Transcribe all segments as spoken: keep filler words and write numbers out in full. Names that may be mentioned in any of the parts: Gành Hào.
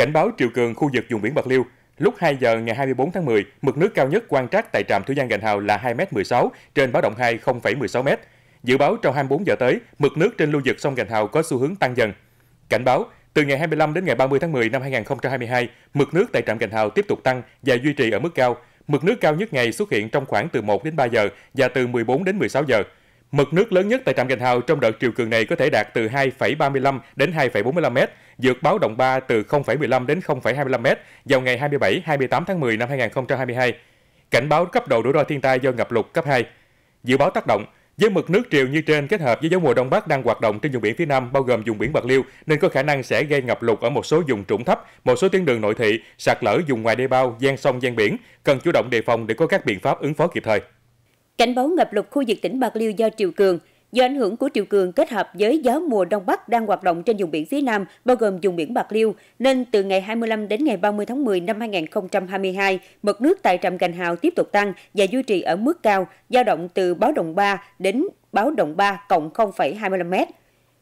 Cảnh báo triều cường khu vực vùng biển Bạc Liêu. Lúc hai giờ ngày hai mươi tư tháng mười, mực nước cao nhất quan trắc tại trạm thủy văn Gành Hào là hai mét mười sáu, trên báo động hai không phẩy mười sáu mét. Dự báo trong hai mươi tư giờ tới, mực nước trên lưu vực sông Gành Hào có xu hướng tăng dần. Cảnh báo, từ ngày hai mươi lăm đến ngày ba mươi tháng mười năm hai nghìn không trăm hai mươi hai, mực nước tại trạm Gành Hào tiếp tục tăng và duy trì ở mức cao. Mực nước cao nhất ngày xuất hiện trong khoảng từ một đến ba giờ và từ mười bốn đến mười sáu giờ. Mực nước lớn nhất tại trạm Gành Hào trong đợt triều cường này có thể đạt từ hai phẩy ba mươi lăm đến hai phẩy bốn mươi lăm mét, vượt báo động ba từ không phẩy mười lăm đến không phẩy hai mươi lăm mét vào ngày hai mươi bảy, hai mươi tám tháng mười năm hai nghìn không trăm hai mươi hai. Cảnh báo cấp độ rủi ro thiên tai do ngập lụt cấp hai. Dự báo tác động, với mực nước triều như trên kết hợp với gió mùa đông bắc đang hoạt động trên vùng biển phía Nam bao gồm vùng biển Bạc Liêu nên có khả năng sẽ gây ngập lụt ở một số vùng trũng thấp, một số tuyến đường nội thị, sạt lở vùng ngoài đê bao, ven sông ven biển, cần chủ động đề phòng để có các biện pháp ứng phó kịp thời. Cảnh báo ngập lụt khu vực tỉnh Bạc Liêu do triều cường. Do ảnh hưởng của triều cường kết hợp với gió mùa đông bắc đang hoạt động trên vùng biển phía Nam, bao gồm vùng biển Bạc Liêu, nên từ ngày hai mươi lăm đến ngày ba mươi tháng mười năm hai nghìn không trăm hai mươi hai, mực nước tại trạm Gành Hào tiếp tục tăng và duy trì ở mức cao, dao động từ báo động ba đến báo động ba cộng không phẩy hai mươi lăm mét.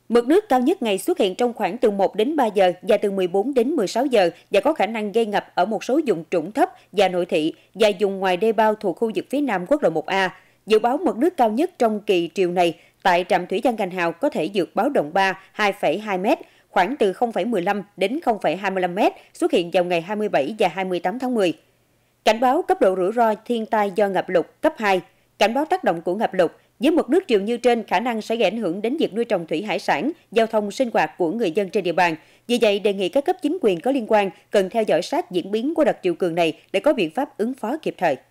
Mực nước cao nhất ngày xuất hiện trong khoảng từ một đến ba giờ và từ mười bốn đến mười sáu giờ và có khả năng gây ngập ở một số vùng trũng thấp và nội thị và vùng ngoài đê bao thuộc khu vực phía Nam quốc lộ một A. Dự báo mực nước cao nhất trong kỳ triều này tại trạm thủy văn Gành Hào có thể vượt báo động ba hai phẩy hai mét, khoảng từ không phẩy mười lăm đến không phẩy hai mươi lăm mét, xuất hiện vào ngày hai mươi bảy và hai mươi tám tháng mười. Cảnh báo cấp độ rủi ro thiên tai do ngập lụt cấp hai, cảnh báo tác động của ngập lụt. Với mực nước triều như trên, khả năng sẽ gây ảnh hưởng đến việc nuôi trồng thủy hải sản, giao thông sinh hoạt của người dân trên địa bàn. Vì vậy, đề nghị các cấp chính quyền có liên quan cần theo dõi sát diễn biến của đợt triều cường này để có biện pháp ứng phó kịp thời.